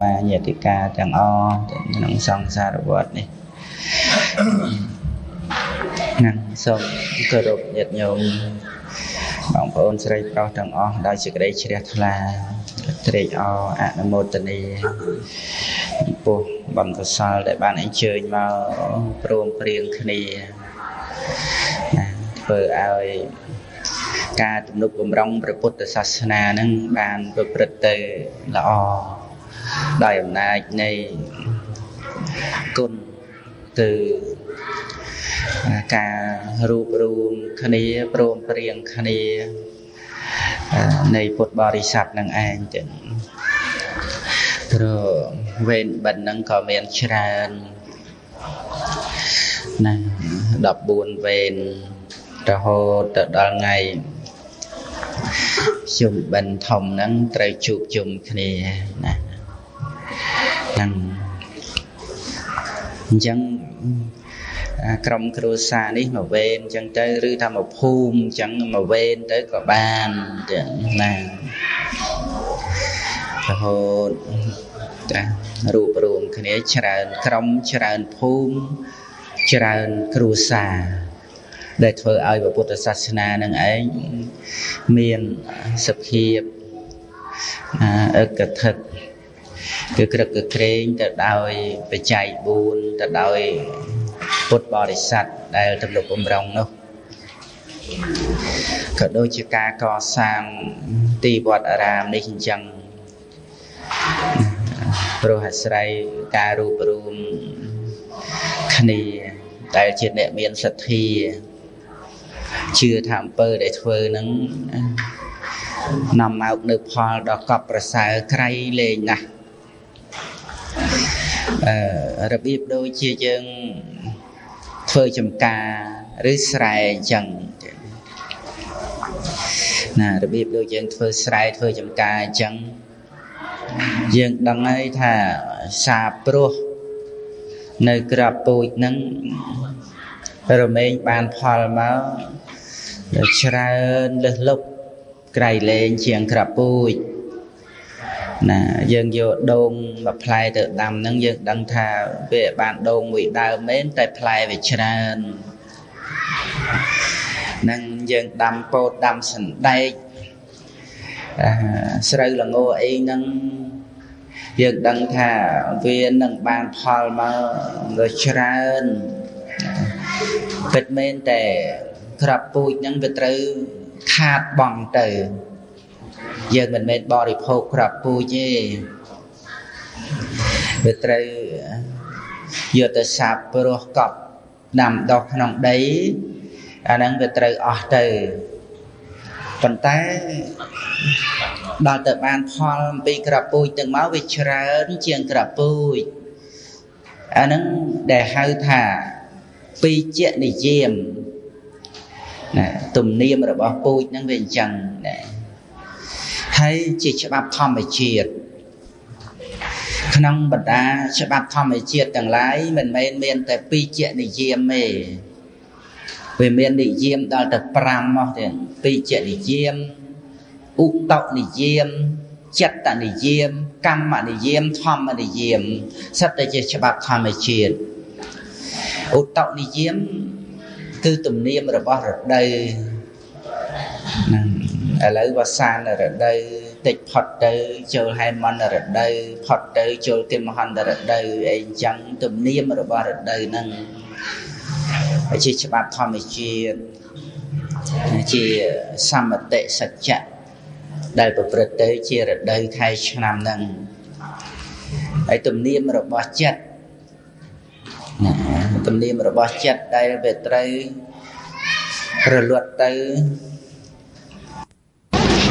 và nhà tiết ca chẳng o nắng sông xa đồ vật này nắng sông cơ đột nhật nhộm bóng phôn sợi bao chẳng o đôi sự đây chỉ đẹp là trời o ạ một tuần đi buồn bằng cơ sao để bạn ấy chơi vào rôm riêng khi vừa ai ca tụng nục bầm rong về Phật giáo na nâng bàn về Phật tử là o đời hôm nay này côn từ ca rụp rùm khné prom riêng khné này Phật Bari sát nâng an chừng rồi ven bệnh nâng có miền tràn nè đập buồn ven ra hồ từ đợt ngày chụm bình thòng nắng trời chụp chùm khi nè nắng chẳng trong cư xa đi mà ven chẳng tới rư tham một hôm chẳng mà ven tới có ban nè ra hồ rụp rụm khi này tràn trong tràn hôm tràn cư xa để thưa ai vào Phật giáo na nâng ấy miền sập hiệp ở cực thực cứ cực cực khen từ đời về chạy buồn từ đời Phật Bari sát đây tập lục âm rồng đâu cả đôi chiếc ca co sang ti bọt aram đi hình chăng prohasray ca rup rum khani tại chuyện đệ miền sập hiệp chưa tham phơi để phơi nắng nằm áo nước hoa đỏ cọp và xài cây lên nè đặc biệt đôi chia chân phơi chầm cà rưới xài chẳng nè đặc biệt đôi chân phơi xài phơi chầm cà chẳng dân đằng ấy thà xà pro nơi cà bôi nắng rồi mình bàn phò mà tràn lục cày lên chiang cà pui nè dân vô đông mà play tự làm nâng dân đăng thà về bàn đông bị đào mến tại play về tràn nâng dân đâm po đâm sần đây sợi là ngô ấy nâng dân đăng thà về nâng bàn phò mà rồi tràn vết men để gặp bụi những vết rứ khát bằng từ giờ mình men bỏ đi phô gặp bụi gì vết rứ giờ tới sạp pro cọp nằm đọc nòng đấy nắng vết rứ ở từ còn té đào từ ban phò bị gặp bụi từng máu vết rớn chiên gặp bụi nắng để hơi thả vì chuyện này diêm tùm niêm rồi bỏ bụi nâng về chẳng thấy chỉ cho bác thông về triệt nâng bật ra cho bác thông về triệt đằng lái mình mên tới vì chuyện này diêm về mên này diêm đó là pram vì chuyện này diêm úc tộc này diêm chất ta này diêm căm này diêm thông này diêm sắp tới chỉ cho bác thông về triệt út tóc đi diếm cứ tùm niêm rồi bỏ rồi đây lấy bỏ sàn rồi đây tịch phật đây chơi hai món rồi đây phật đây chơi kim hòn rồi đây anh chẳng tùm niêm rồi bỏ rồi đây nâng chỉ cho bạn thôi mình chỉ xăm một tệ sạch chặt đây bộ phật đây chia rồi đây khai cho nam nâng ấy tùm niêm rồi bỏ chết tùm niêm rồi bỏ chết đây về tới rồi luật tới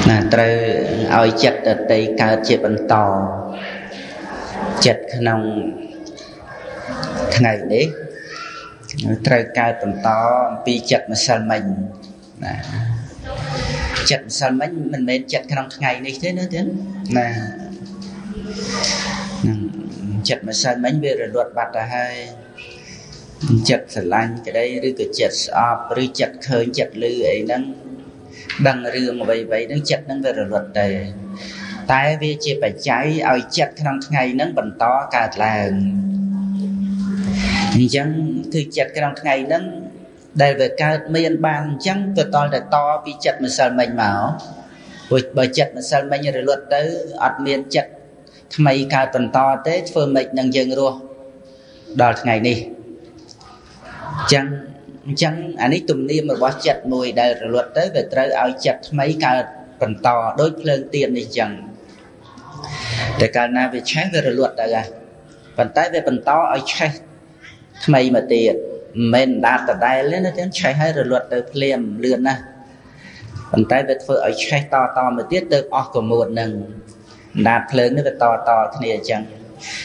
là tới ôi chết ở đây cao chế bánh to chết nông ngày đấy trời cao tầm to bị chết mà sao mình chết sao mình mới chết nông ngày này thế nữa thế nè chết mà sao mình về rồi luật bạt là hai chật sờ lanh cái đây rư cái chật ọp rư chật khơi chật lư ấy nâng đằng rư mà vậy vậy nâng chật nâng về rồi luật đầy แต่วิจิปัจจัยเอาเจ็ดขนมไงนั้นบรรทอกาแรงยังคือเจ็ดขนมไงนั้นได้เวลาเมียนบางยังตัวตอนแต่ต่อวิจิตมันสั่นมันหมาววิจิตมันสั่นมันยังได้ลดได้อัดเมียนเจ็ดทำไมการบรรทอเต้เฟิร์มมันยังยังรัวดอดไงนี่ยังยังอันนี้ตุ่มนี่มันว่าเจ็ดมวยได้ลดได้เวลาเอาเจ็ดทำไมการphần to đối lên tiền này chẳng để cả na về trái về luật đại gia phần tái về phần to ai trái thay mà tiền mình đạt từ đây lên nó đến trái hay luật được liền lượn na phần tái về phơi ai trái to to mà tiết được ở của một nừng đạt lớn nó về to to thế này chẳng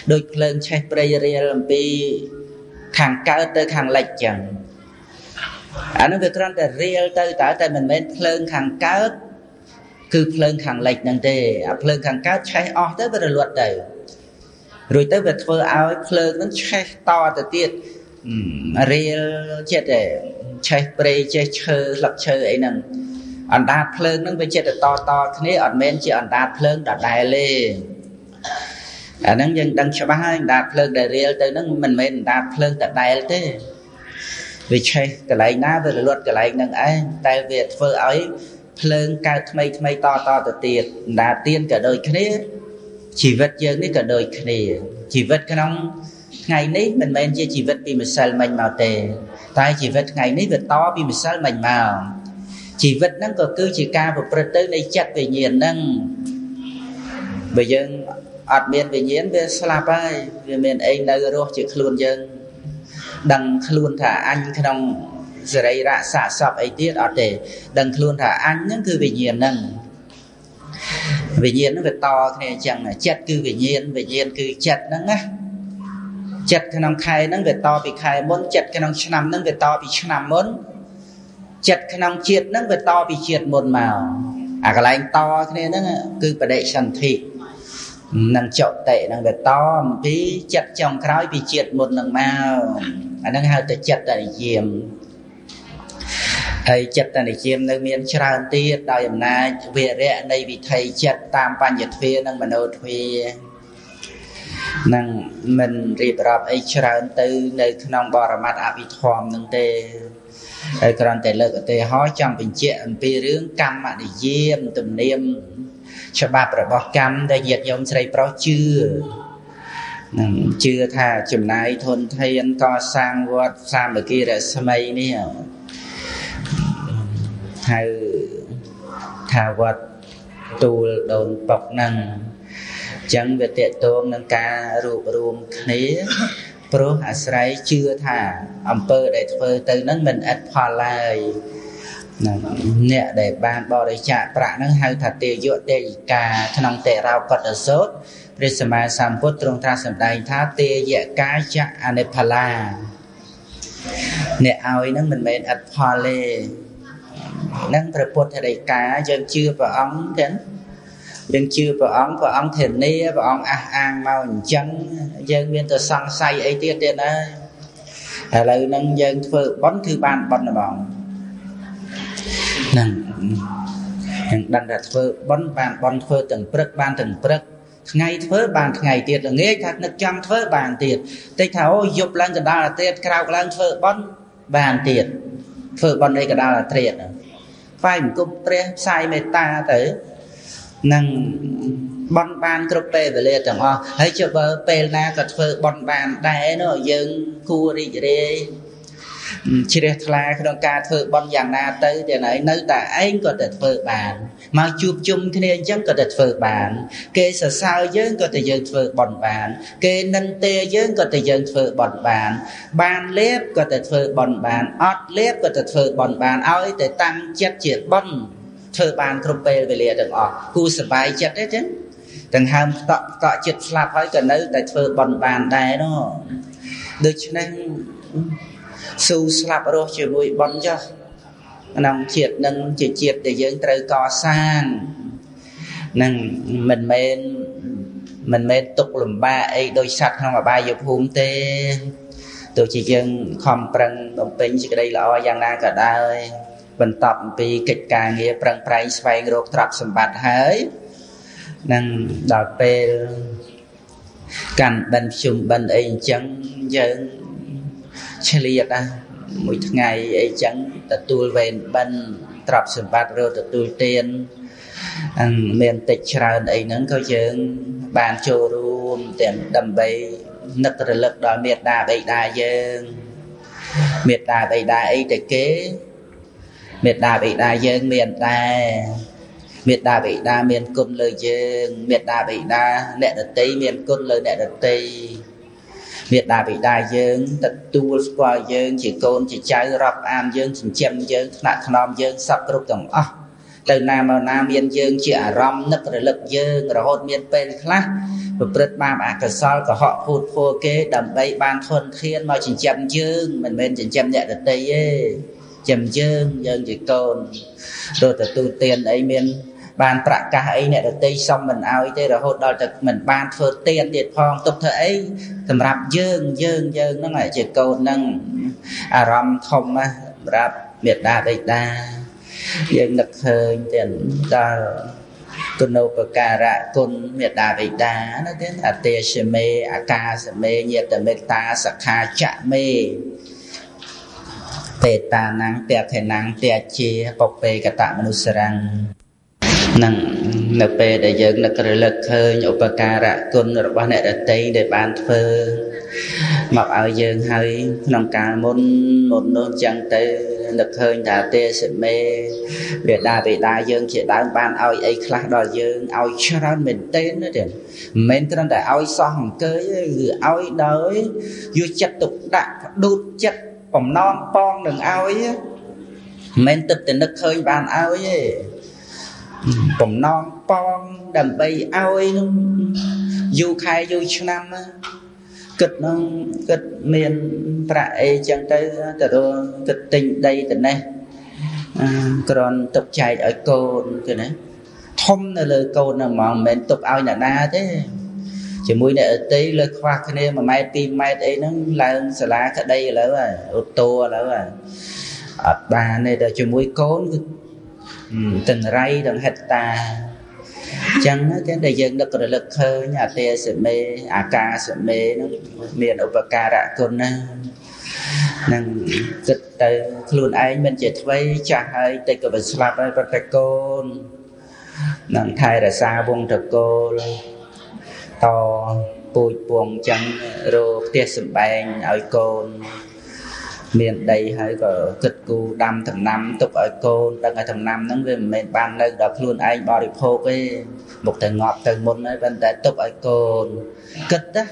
đối lên trái prey làm pi hàng cao tới hàng lệch chẳng anh nói về conแต่ real tới tại tại mình bên lên hàng caoคือเพลิงขังเหล็กนั่นเองเพลิงขังก้าวใช้ออกได้เป็นรวดเดียวโดยแต่เวทเฟอร์เอาเพลิงนั้นใช้ต่อแต่เตี้ยเรียลเจ็ดเดียวใช้เปรย์ใช้เชือกหลักเชือกไอ้นั่นอันดาเพลิงนั้นไปเจ็ดต่อต่อทีนี้อันเมนจะอันดาเพลิงดัดได้เลยอันนั้นยังดังชาวบ้านดาเพลิงได้เรียลแต่นั้นมันเมนดาเพลิงดัดได้เลย vì chơi cái này na về luật cái này năng ấy tại Việt vợ ấy lên cao thay to to từ tiền đã tiền cả đời kia chỉ vật dân đấy cả đời kia chỉ vật cái nông ngày nấy mình men chỉ vật vì mình sờ mình màu tề tại chỉ vật ngày nấy vật to vì mình sờ mình màu chỉ vật năng còn cứ chỉ ca và protein này chặt về nhiệt năng bây giờ ở miền về nhiệt về Slapai về miền Anh nơi rồi chỉ luôn dân đằng luôn thả anh cái nông giờ đây đã xả sập ấy tiết ở để đằng luôn thả anh những cứ về nhiên nó về to này chẳng là chặt cứ về nhiên cứ chặt năng á chặt cái nòng khay năng về to bị khay muốn chặt cái nòng châm năng về to bị châm muốn chặt cái nòng chẹt năng về to bị chẹt một màu à cái lạnh to thế nên nó cứ phải để sẵn thịt năng trộn tệ năng về to tí chặt trong khói bị chẹt một năng màu à năng hơi để chặt để diềm thầy chặt tại chiêm nơi miền tràn tiết đào yểm na về rẽ này vì thầy chặt tam pan nhật phi năng mình ôn phi năng mình rìp rập ấy tràn từ nơi nông bò ra mặt áp thòm năng tê còn tê lợn tê hói trong bình chuyện pi rướng cam mà để chiêm tùm niêm cho ba rồi bò cam để nhiệt dòng say pro chưa chưa thà chừng này thôn thầy anh co sang vót sang ở kia rồi sao mày nè hay thảo vật tu đồn bọc năng chẳng về tệ tôm năng ca rụp rùm khné pro hạ sấy chưa thả amper để phơi từ nắng mình ăn hoa lại nè để ban bò để chạ bạ nắng hay thả tê dọa tê cà thằng tê rau cật ở sốt để xem mà sắm phốt trong tha sắm đầy thả tê dọa cá chạ anepala nè ao ấy nắng mình ăn hoa lê năngประพฤติอะไรกายังชื่อพระองค์เห็นยังชื่อพระองค์เห็นนี่พระองค์อ้างมาอย่างจังยังมีแต่สังสัยไอ้เตี้ยเตี้ยนะอะไรนั่งยังเปิดบ้านคือบ้านบ้านนะบ่าวนั่งดันดัดเปิดบ้านบ้านเปิดตั้งปรึกบ้านตั้งปรึกไงเปิดบ้านไงเตี้ยหรือไงถ้านึกจังเปิดบ้านเตี้ยแต่ถ้าเอาหยุดลังกันได้เตี้ยคราวลังเปิดบ้านเตี้ยเปิดบ้านได้ก็ได้เตี้ยphải một cái sai mệt ta tới năng bon ban cướp về lệ chẳng ho hãy cho vợ về na cật phơi bon ban đá nó dừng cua đi để chỉ để thay cái đồng ca phơi bon vàng na tới để này nơi ta anh có thể phơi bàn mà chụp chung thế nên chắc có thể phơi bàn kê sợ sao dưng có thể dừng phơi bon bàn kê nâng tê dưng có thể dừng phơi bon bàn bàn lép có thể phơi bon bàn ót lép có thể phơi bon bàn ơi để tăng chất triệt bon phơi bàn không về về liền được ọ cua sờ bài chất đấy chứ từng ham tọ triệt slap ấy cần nơi để phơi bon bàn đây đó được cho nên su slap rồi chịu nuôi bon cho nông triệt nâng triệt để dưỡng trời co sang nâng mình men tục lùm ba ấy đôi sạch không mà ba dục hôn tê tôi chỉ dân không prăng đồng pin chỉ cái đây là o giang na cả đời mình tập vì kịch càng nghe prăng prang xoay rốt trọc sầm bạch hỡi năng đọc bê cành bên chùm bên ấy chẳng dân chơi liệt à mỗi ngày ấy chẳng tập tu về bên tập sửa bát rồi tập tu tiền miền tây trời ấy nắng có chừng bàn chùa luôn tiền đầm bê nực lực đó miệt đà bầy đà dân miệt đà bầy đà ấy để kế miệt đà bầy đà dân miền tây miệt đà bị đa miền côn lời dương miệt đà bị đa nẹt đất tây miền côn lời nẹt đất tây miệt đà bị đa dương tật tu qua dương chỉ côn chỉ trái rập am dương chỉ chém dương nạt thầm dương sắp rút tổng ó từ nam vào nam miền dương chỉ rầm nứt rồi lực dương rồi hốt miền bên khác một bớt ba bạc cả soi cả họ phụt phô kế đầm bay ban thôn thiên mà chỉ chém dương mình bên chỉ chém nẹt đất tây ấy chém dương dương chỉ côn rồi tật tu tiền ấy miền bàn bạc cả ấy nè được tây xong mình ao ấy tây rồi hốt đòi được mình ban phơi tiền tiền phong tục thế ấy thầm rạp dương dương dương nó lại chỉ câu năng ram thông á rạp biệt đa đầy đa dương đặc hơi tiền ta côn nô bậc ca rạ côn biệt đa đầy đa nó đến ate seme mê aka seme mê nhiệt tầm mê ta sakha chạ mê tề ta năng tề thể năng tề chi bộc bê cả tạ manusarang năng nợ bề để dựng nợ cờ lực hơi nhổ bạc cà rạ côn rồi ban đại tây để ban phơ mặc áo dựng hơi nòng cà môn một nôn chẳng tây lực hơi đã tê sệt mê bị đa dựng chỉ đá ban ao ấy khác đòi dựng ao cho ra mình tên nữa tiền mình cái đại ao so hồng cưới ao đói vô chặt tục đạn đốt chặt bỏng non pon đừng ao ấy mình tập tình lực hơi ban ao ấy bồng non pon đầm bay ao ấy du khai du năm kịch nó kịch miền tại chẳng tới từ đó kịch tình đây từ này còn tập chạy ở cồn từ này thông là lời cồn là mòn mình tập ao nhà na thế chỉ mũi này tí lời khoa cái này mà mai tim mai ấy nó là xả lá cái đây là ô tô là bà này là chỉ mũi cồn từng ray từng hecta chẳng thế để dân được rồi lực hơi nhà tê sẩm mê aka sẩm mê nó miền upakara côn năng dịch từ luôn ai mình chỉ thấy cha hay tây của mình slap hay bắt tay côn năng thay là xa buông thở côn to bụi buông chẳng rồi tê sẩm bang ở côn miền đây hay có kịch cù đâm thằng năm tục ở côn đang ngày thằng năm nó về miền ban nơi đọc luôn anh bò đi phô cái một thằng ngọt thằng môn ấy bên đây tục ở côn kịch á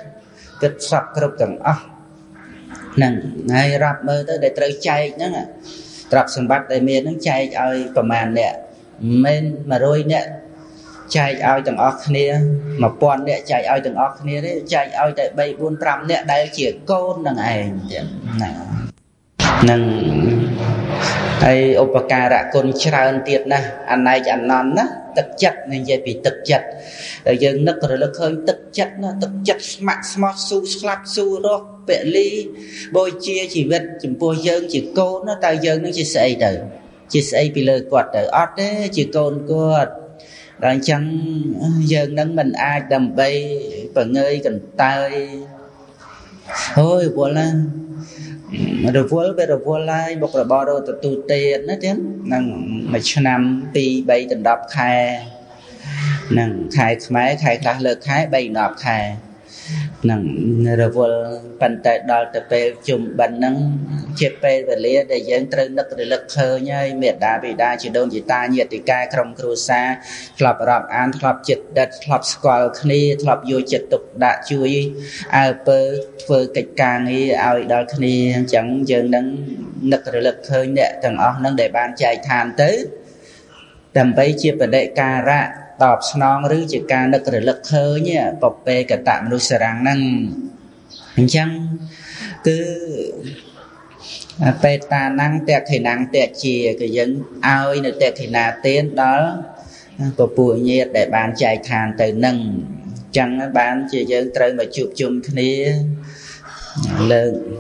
kịch sập cái lúc thằng ó nằng hay rạp mơ tới để tới chạy nữa nè rạp sầm bát để miền nó chạy ơi còn màn nè miền mà rồi nè chạy ơi thằng ó kia mà pon nè chạy ơi thằng ó kia đấy chạy ơi tại bay buôn trăm nè đây chỉ côn thằng này năng ai upakara côn chraon tiệt na anh này chẳng non na thực chất nên dễ bị thực chất rồi dân nước rồi nó khơi thực chất smart smart su slap su rồi bệ ly bôi chia chỉ vật chỉ bôi dân chỉ côn nó tao dân nó chỉ xây bị lời quạt đời ót đấy chỉ côn quạt rồi chẳng dân nâng mình ai đầm bay và ngơi cần tay thôi bỏ là rồi vô lại bọc rồi bỏ rồi tụt tụt tiền nó thế năng mấy năm pi bay từng đập khai năng khai máy khai khá lực khai bay đập khai năng rồi vô bàn tay đo tập về chùm bàn năng chép về vật lý để dân trưng đất để lực thơ nhai miệt đá bị đá chỉ đơn chỉ ta nhiệt thì cai không kêu xa lập rạp an lập chật đất lập squal khnì lập vô chật tục đã chui ao bơ phơi kịch càng ấy ao đo khnì chẳng dân năng đất để lực thơ nhẹ thằng ó năng để ban chạy than tới đầm bấy chia về đệ ca ra đọc non rứ chỉ ca đất rồi lực hơi nhé bọc bê cả tạm nuôi sàng năng chẳng cứ bê ta năng tẹt thì năng tẹt chìa cái dân ao nữa tẹt thì nà tiến đó của bụi nhiệt để bán chạy than từ năng chẳng bán chỉ dân trời mà chụp chung thế lớn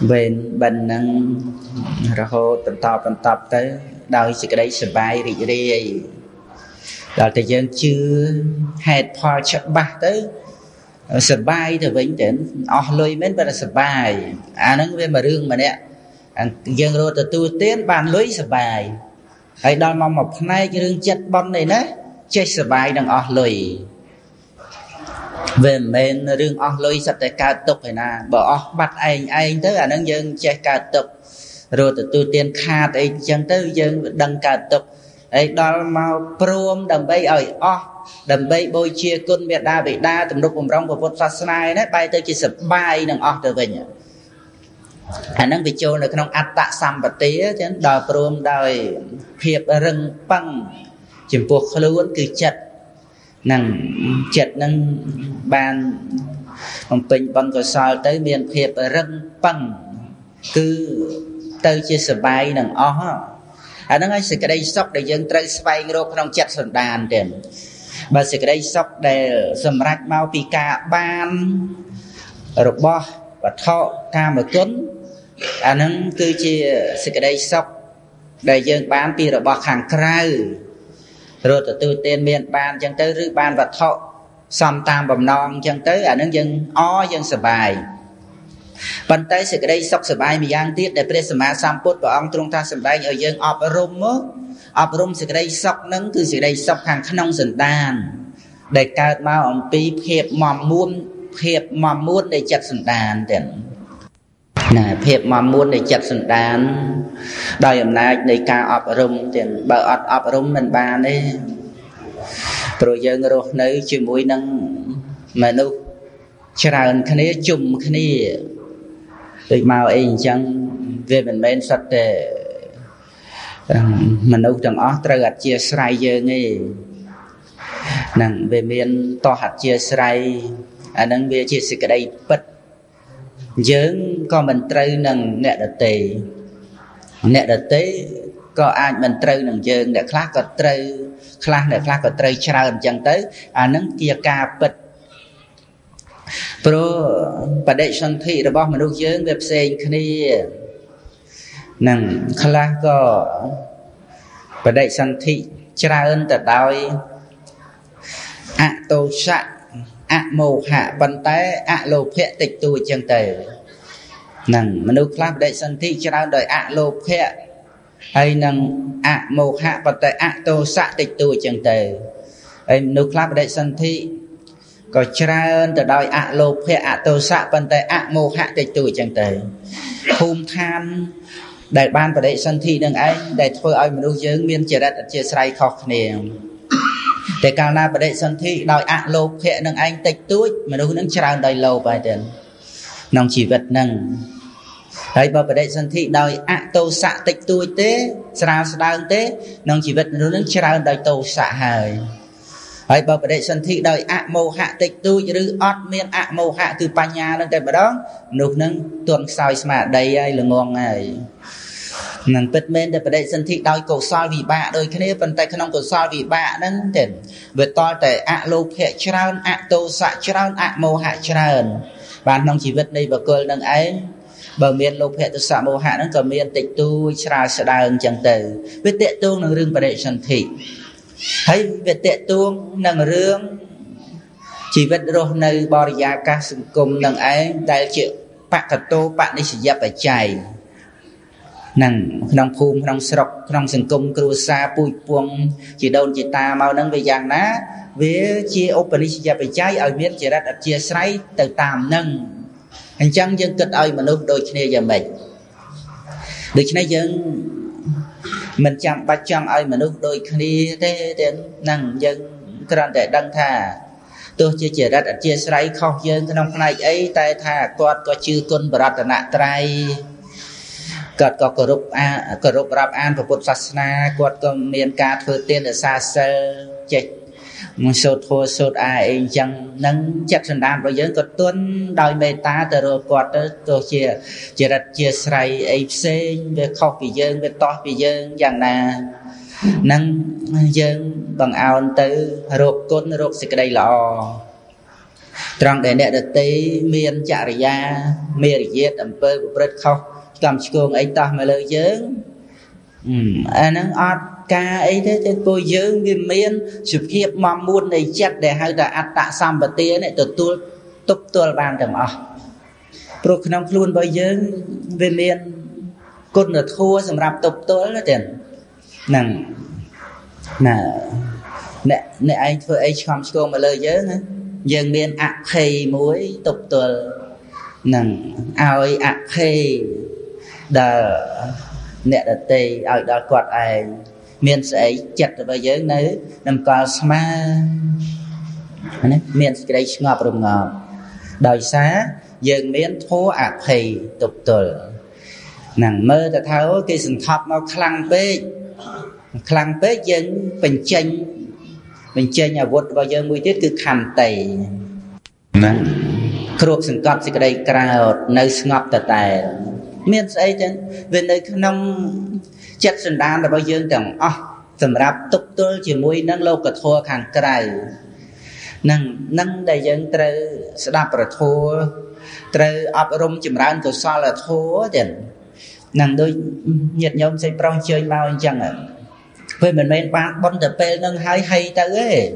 bên bên năng rồi tận tập tới đâu chỉ cái đấy sờ bay rì rì Đó thì dân chưa hẹt phò chất bạc tới sửa bài thì vĩnh đến lôi mến và sửa bài nâng về mà rương mà nè dân rồi từ tu tiến bàn lưới sửa bài hay đòi mong một nay cái rương chất bông này nè chơi sửa bài đằng lôi về mình rương lôi sắp tới cao tục phải nè bỏ bắt anh tới nâng dân chơi cao tục rồi từ tu tiến khát ấy chân tới dân đăng cao tục ấy đòi mau prom đằng bây ở đầm bay bôi chia côn bị đa tầm đục vùng rong của vốn phát này đấy bay tới chỉ sập bay đằng ở từ vịnh anh đang bị trôi là cái nông ăn tạ sầm bát tía chứ đòi prom đòi hiệp rừng băng chỉ buộc luôn cứ chật nằng bàn bằng bình bằng cỏ sỏi tới miền hiệp rừng băng cứ tới chỉ sập bay đằng ở anh đang ấy cái đây sốc để dân tới bay rồi cái nông chật sần đàn tiền bà sẽ cái đây sốc để sầm rạch mau pì cả ban rục bò và thọ ca mà cún anh nâng cứ chỉ sẽ cái đây sốc để dân ban pì rục bò hàng cày rồi từ tên miền ban dân tới rư ban và thọ xăm tam bầm non dân tới anh nâng dân dân sờ bài bàn tay sẽ cái đây sốc sờ bài mì ăn tiết để bê sờ má xăm pốt và ông trung ta sờ bài ở dân ọp rôm mớ áp rung sự đây sốc nâng từ sự đây sốc hàng khăn ông sần đàn để cài mao ông pi hiệp mầm muôn để chặt sần đàn tiền nè hiệp mầm muôn để chặt sần đàn đời hôm nay để cài áp rung tiền bờ áp rung mình bàn đấy rồi giờ người rồi nơi chịu mũi nâng mà nô tràn khăn ấy chùm khăn ấy rồi mao anh chẳng về mình bên sạch để mình đâu chẳng ở trời hạt chia sài giờ nghe nàng về miền to hạt chia sài nàng về chia sài cái đây bật dớ có mình trời nàng nẹt đợt tê có ai mình trời nàng dớ để khác có trời tràn chẳng tới nàng kia ca bật pro bà đệ son thị rồi bao mình đâu dớ về xây khi nàng khla có và đại sanh thị tra ơn tật đói ạ tô sạ ạ mồ hạ bần té ạ lô phệ tịch tù chân tề nàng manu khla đại sanh thị tra đời ạ lô phệ hay nàng ạ mồ hạ bần té ạ tô sạ tịch tù chân tề ấy manu khla đại sanh thị có tra ơn tật đói ạ lô phệ ạ tô sạ bần té ạ mồ hạ tịch tù chân tề hung than đại ban và đại sanh thi đừng ấy để thôi ai mình đâu dướng miên chia đất chia sài khóc nè để cao na và đại sanh thi đòi ạ lô hệ đừng anh tịch túi mà đâu nâng tràn đầy lầu vài tiền nông chỉ vật nâng đấy bà và đại sanh thi đòi ạ tô xạ tịch túi tế tràn đau tế nông chỉ vật nó nâng tràn đầy tô xạ hời ấy bà và đại sanh thi đòi ạ mô hạ tịch túi chứ ót miên ạ mô hạ từ pa nhà lên cái bà đó nục nâng tuần soi mà đầy ấy là ngon này nàng bật men để bật sân thị đôi cổ soi vì bạ đôi cái này phần tay khăn ông cổ soi vì bạ nâng tiền vượt to tại ạ lô hệ trơn ạ tô sạ trơn ạ mô hạ trơn bạn nông chỉ vượt đây và cười nâng ấy bờ miền lô hệ tô sạ mô hạ nâng cầm miền tịch tu trà sạ đàng chẳng tử vượt tệ tuông nâng rương bật sân thị thấy vượt tệ tuông nâng rương chỉ vượt rồi nơi bò ra ca sừng cùng nâng ấy đại triệu bạn thật tô bạn đi sử dụng phải chảy nàng nông phù nông sọc nông sừng cung cua sa bụi buông chỉ đồn chỉ ta mau nâng về giang ná với chia operation về trái ở miền chỉ đặt chia sấy từ tạm nâng anh chăng dân kịch ơi mà lúc đôi khi giờ mình được khi dân mình chăm ba chăm ơi mà lúc đôi khi thế đến nàng dân cái đoàn thể đăng thà tôi chia đặt chia sấy không dân cái nông này ấy tai thà quạt có chư côn bờ đặt nạ trai cọt có cờ rục rạp an của Phật Sasna cọt có miền ca thừa tiên ở xa xơ chết sốt thua sốt ai chẳng nâng chắc sân đàn bây giờ cọt tuân đòi mê ta từ rồi cọt tôi chia đặt chia sài ấy xên về khóc vì dân về to vì dân rằng là nâng dân bằng ao từ rục côn rục sẽ cái đây lọ trong để nè được tí miền chả ra miền giết ẩm bơ của Phật khóc cầm chuông ấy ta mà lời dướng anh ăn ót ca ấy thế thế tôi dơ nghiêm miên sự nghiệp mà muốn này chết để hay là ăn tạ xăm và tía này từ tôi tụt tôi bàn chẳng à rồi khi nông luôn bây giờ về miền côn ở thua sầm rạp tụt tôi là tiền nàng nè ai thôi ai chăm sóc mà lời dơ nữa giờ miền ạ khề muối tụt tôi nàng ai ạ khề đờ nè đặt tay ở đó quạt ai miền sẽ chặt rồi bây giờ này nằm cò mà miền cái đấy ngọt rồi ngọt đời xá dường miền thô áp thì tục tờ nàng mơ ta tháo cái sừng thọt nó khăng bê dường mình chênh nhà vụt bao giờ mùi tiết cứ khăn tầy nàng khuộc sừng cọp cái đấy cào nơi ngọt tờ tài miền sẽ trên về nơi nông chất sừng đan là bao giờ chẳng sầm rạp tục tờ chỉ mùi nâng lâu cả thua khăn cài năng đại dân trời sẽ đạp ra thua trời áp rung chìm ra từ xa là thua chẳng năng đôi nhiệt nhóm sẽ prong chơi mau chẳng ạ với mình mấy bác bóng từ bê nâng hay tới ấy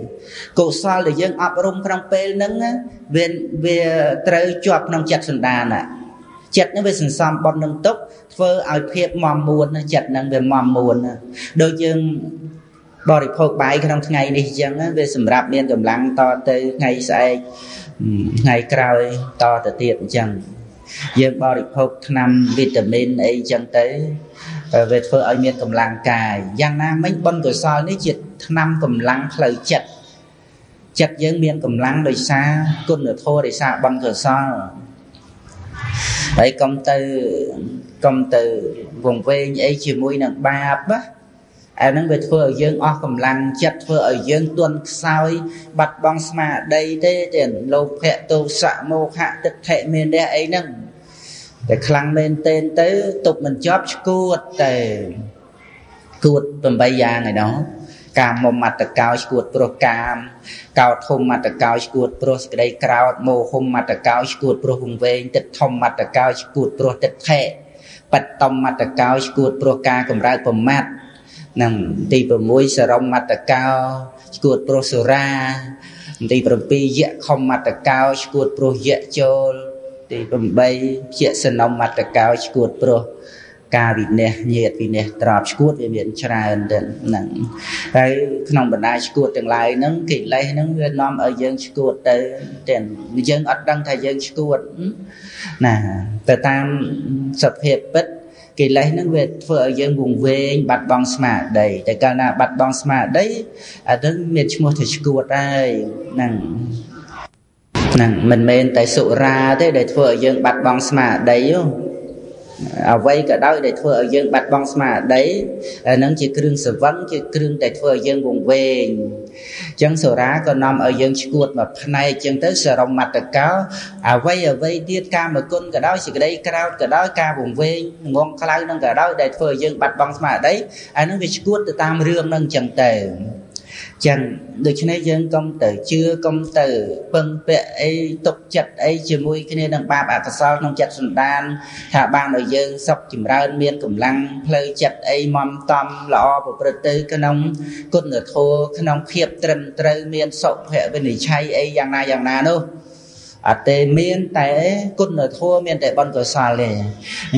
cổ xa là dân áp rung trong bê nâng á về trời chọc nông chặt sân đàn ạ chặt nó về sân xăm bóng nâng tốc với ai phía mòm muôn chặt nâng về mòm muôn đôi dân bỏ đi phô bái trong ngày này chẳng á về sầm rạp miền cầm lăng to tới ngày sai ngày cào to tới tiệm chẳng dân bỏ đi phô năm vitamin ấy chẳng tới về phơi ở miền cầm lăng cài giang nam mấy bông cửa soi nấy chật năm cầm lăng lời chật dân miền cầm lăng đời xa côn nửa thô đời xa bông cửa soi đấy công tử vùng quê ấy chỉ mũi nặng ba á ai nâng về thưa ở dương o cầm lăng chặt thưa ở dương tuân sao bật bong mà đây thế tiền lâu hệ tu xạ mô hạ thực hệ miền đe ấy nâng để khăng lên tên tới tục mình chóp cuột tề cuột tầm bây giờ này đó cam một mặt là cao cuột pro cam cao thùng mặt là cao cuột pro đây cao mô hùng mặt là cao cuột pro hùng về tịch thông mặt là cao cuột pro tịch hệ bật tông mặt là cao cuột pro ca cầm ra cầm mát năng tì bờ mũi sờ rong mặt tà cao cuột pro sờ ra tì bờ pi dẹt không mặt tà cao cuột pro dẹt chôn tì bờ bay dẹt sờ rong mặt tà cao cuột pro ca vịt nè nhiệt vịt nè trọp cuột về biển trời năng cái nông bần ai cuột tương lai nâng kỹ lấy nâng Việt Nam ở dân cuột tới tiền dân ở đăng thay dân cuột nè từ tam sập hiệp bích kỳ lấy nó về vợ dân vùng về bắt bong mà đầy tại cả là bắt bong mà đấy ở đất miền trung thì chưa ai nàng mình men tại sụ ra thế để vợ dân bắt bong mà đấy ở vây cả đó để vợ dân bắt bong mà đấy nó chỉ kêu sự vấn chỉ kêu tại vợ dân vùng về chẳng sụ ra còn nằm ở dân chưa mà nay chẳng tới sờ rồng mặt được cáo ở vây tiết ca mà côn cả đó chỉ cái đấy cao cả đó ca vùng về ngon khá lâu nâng cả đó để phơi dân bạch băng mà đấy ai nói về chưa từ tam riêng nâng chẳng tề chẳng được cho nên dân công tử chưa công tử phân bệ ấy tục chặt ấy chỉ mui cái nên đằng ba bạc sao nông chặt sườn đan thả ba nội dân sọc chìm ra miên cẩm lăng lời chặt ấy mom tom lọ bộ bờ tư cái nông côn ở thô cái nông khiếp trầm trơi miên sọc hệ bên này chay ấy giang na đâu à tề miên tại côn ở thô miên tại bận cửa xà lề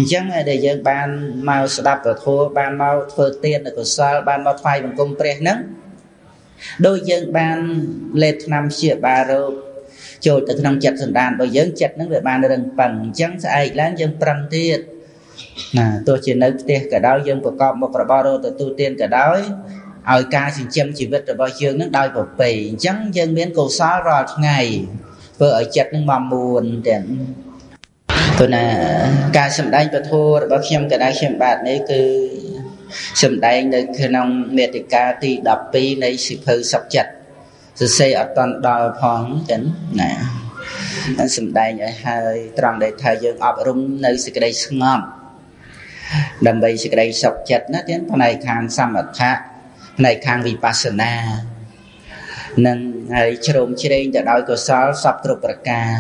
chẳng để dân ban mau sập ở thô ban mau phơi tiền ở cửa xà ban mau phai bằng công tre nắng đôi dân ban lệ năm chia ba rồi trôi từ năm chặt sườn đàn đôi dân chặt nó về ban nó đừng bằng trắng sai láng dân trăng tiệt nà tôi chỉ nói tiệt cả đôi dân của con một cả ba rồi từ tu tiên cả đôi ở ca xin chăm chỉ biết rồi bao dương nó đôi một bì trắng dân biến cầu xóa rồi ngày vừa ở chặt nó mầm buồn tiền tôi là ca sầm đánh và thua rồi bao khiêm cả đôi khiêm bạt đấy cứ sầm đánh nơi khi nông mệt thì ca thì đập pi nơi sụp hư sập chặt rồi xây ở toàn đòi phong chấn nè sầm đánh ở hai tròn để thời gian ấp rung nơi sự cái đây ngầm đầm bì sự cái đây sập chặt nó đến phần này khang samatha này khang vipassana nên hãy chồm chỉ đây để đòi cơ sở sập trục bậc ca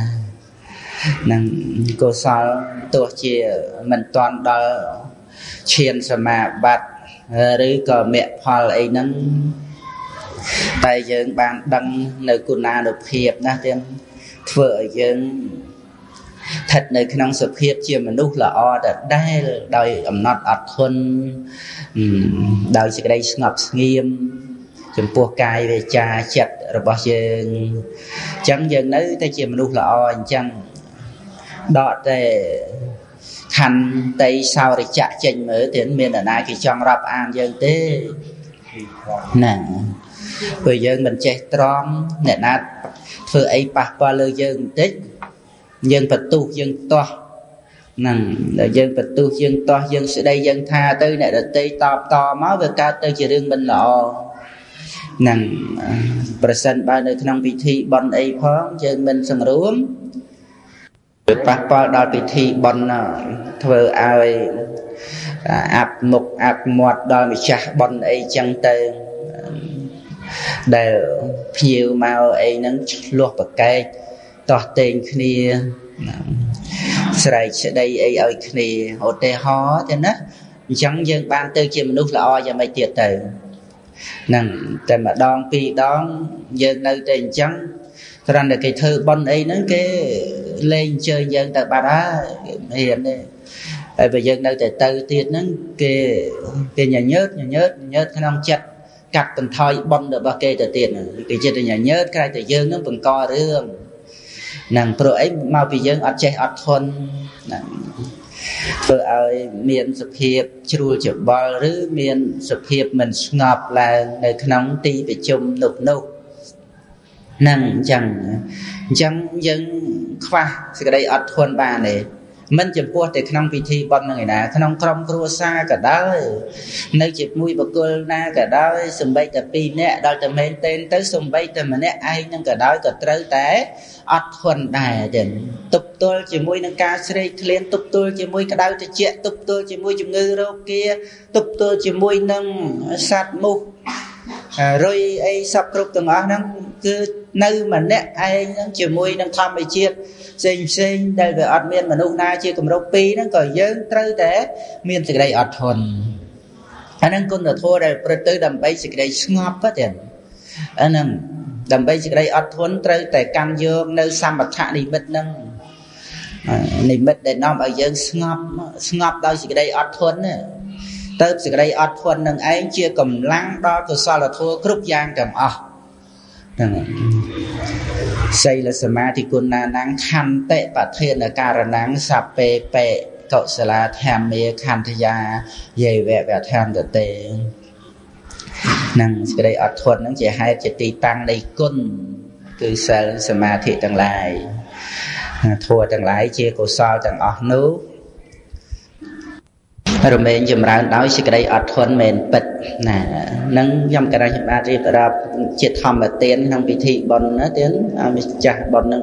nên cơ sở tổ chia mình toàn đòi chiền sơ mà bát rồi có mẹ phò ấy nâng tại dân bàn đăng nơi cùn na được hiệp na thêm vợ dân thật nơi khả năng sụp hiệp chưa mà nút là o đã đai đời ẩm nọt ọt hơn đời sẽ đây ngập nghiêm chấm pua cay về cha chặt rồi bao dân chẳng dân đấy ta chưa mà nút là o chẳng đọt để khăn tay sau để chặt chành mới tiến miền ở nay thì chọn rập an dân thế nè bây giờ mình chạy tròn nè nát thưa ấy bạc qua lơ dân tích dân vật tu dân to nằng dân vật tu dân to dân sẽ đây dân tha tới nè là tây to to máu về cao tới chỉ riêng mình lọ nằng percent ba nơi trong vị thi bận ấy phóng dân mình sừng rúm bạc qua đòi vị thi bận thưa ai áp mục áp mọt đòi mình chả bận ấy chẳng tới để nhiều màu ấy nắng luộc bậc cây tỏ tình khi sài sẽ đây ấy ở khi hỗ trợ họ thế nè chẳng dân ban tư chim lúc là o và mấy tiệt tử nằng tại mà đón pi đón dân nơi tình trắng ra được cái thơ bon ấy nó cái lên chơi dân tại bà đã hiện đây bây giờ nơi tại tư tiệt nó cái nhà nhớt cái nông chặt cặp tần thoi bom được ba cây tờ tiền cái chuyện nhà nhớ cái tờ dương nó vẫn co rương nàng pro ấy mau bị dương ăn chơi ăn thôn rồi ai miền sập hiệp chui chở bò rứ miền sập hiệp mình ngọt là nơi nóng ti bị chum nục nục nàng chẳng dân khoa cái đây ăn thôn bà này mình chụp qua thì khăn vị thi bận người nào khăn không cua xa cả đó nơi chụp mũi bạc cô na cả đó sùng bay cả pin nè đòi từ men tên tới sùng bay từ mình nè ai nhưng cả đó cả tới té ọt thuần đài đỉnh tụt tôi chỉ mũi nâng cao sri lên tụt tôi chỉ mũi cả đau thì chuyện tụt tôi chỉ mũi chụp ngư đâu kia tụt tôi chỉ mũi nâng sát mu rồi ấy sập rục từng ó nâng cứ nơi mình nè ai nâng chỉ mũi nâng tham bị chuyện sinh đây về ọt miền mà nụ na chưa cầm râu pi nó còn dơ trơ té miền từ đây ọt thuần anh đang con ở thua đây từ đầm bay từ đây ngọt quá tiền anh đang đầm bay từ đây ọt thuần trơ té cam dương nơi sam bạch hạ đi mít để nom ở dơ ngọt đâu từ đây ọt thuần tới từ đây ọt thuần đằng ấy chưa cầm lăng đó từ sau là thua cướp giang cầm xây là sma thì quân na nắng khăn tệ và thiên ở cà nắng sạp pê pê cậu sẽ là thèm mê khăn thầy già về vẻ thèm được tệ năng cái đây ở thuận nó chỉ hai chỉ tì tăng đây quân cứ xây sma thì tăng lại thua tăng lại chia cổ sao tăng ở nước rồi mình chậm rãi nói cái đây ở thuận mình bật nè nâng dòng cái này ba đi vào chiết thầm ở tiền không bị thị bòn nó tiền chả bòn